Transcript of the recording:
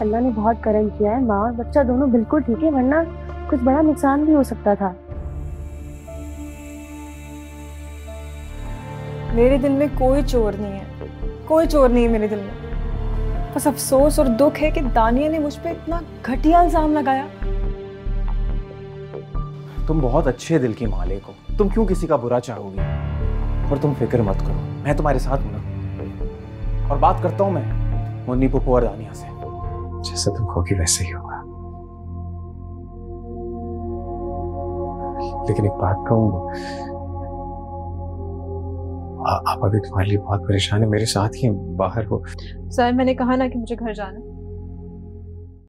अल्लाह ने बहुत करम किया है, माँ और बच्चा दोनों बिल्कुल ठीक है, वरना कुछ बड़ा नुकसान भी हो सकता था। मेरे दिल में कोई चोर नहीं है, कोई चोर नहीं है मेरे दिल में। बस अफसोस और दुख है कि दानिया ने मुझ पे इतना घटिया इल्जाम लगाया। तुम बहुत अच्छे दिल की मालिक हो, तुम क्यों किसी का बुरा चाहोगी? और तुम फिक्र मत करो, मैं तुम्हारे साथ हूँ ना, और बात करता हूँ मैं मुन्नी पप्पू और दानिया से। जैसा तुम कहोगी वैसे ही होगा, लेकिन एक बात कहूंगा, आप अभी तुम्हारे लिए बहुत परेशान है, मेरे साथ ही बाहर हो। सर मैंने कहा ना कि मुझे घर जाना।